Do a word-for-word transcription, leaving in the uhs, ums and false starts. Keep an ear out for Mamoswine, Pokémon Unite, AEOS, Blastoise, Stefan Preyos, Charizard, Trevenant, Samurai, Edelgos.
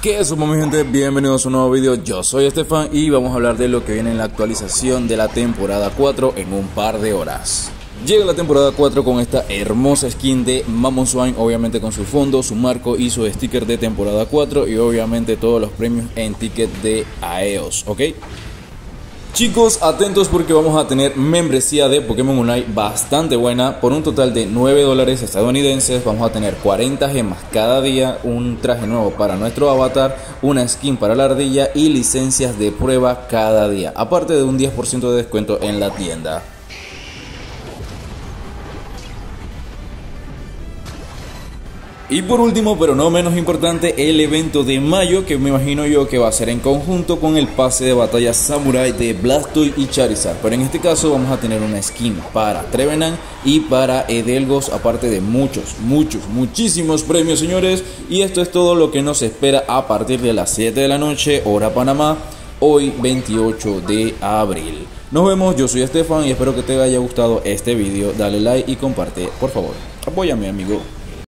¿Qué es, mi gente? Bienvenidos a un nuevo video, yo soy Estefan y vamos a hablar de lo que viene en la actualización de la temporada cuatro en un par de horas. Llega la temporada cuatro con esta hermosa skin de Mamoswine, obviamente con su fondo, su marco y su sticker de temporada cuatro y obviamente todos los premios en ticket de A E O S, ¿ok? Chicos, atentos porque vamos a tener membresía de Pokémon Unite bastante buena. Por un total de nueve dólares estadounidenses vamos a tener cuarenta gemas cada día, un traje nuevo para nuestro avatar, una skin para la ardilla y licencias de prueba cada día, aparte de un diez por ciento de descuento en la tienda. Y por último, pero no menos importante, el evento de mayo, que me imagino yo que va a ser en conjunto con el pase de batalla Samurai de Blastoise y Charizard. Pero en este caso vamos a tener una skin para Trevenant y para Edelgos, aparte de muchos, muchos, muchísimos premios, señores. Y esto es todo lo que nos espera a partir de las siete de la noche, hora Panamá, hoy veintiocho de abril. Nos vemos, yo soy Estefan y espero que te haya gustado este video. Dale like y comparte, por favor. Apóyame, amigo.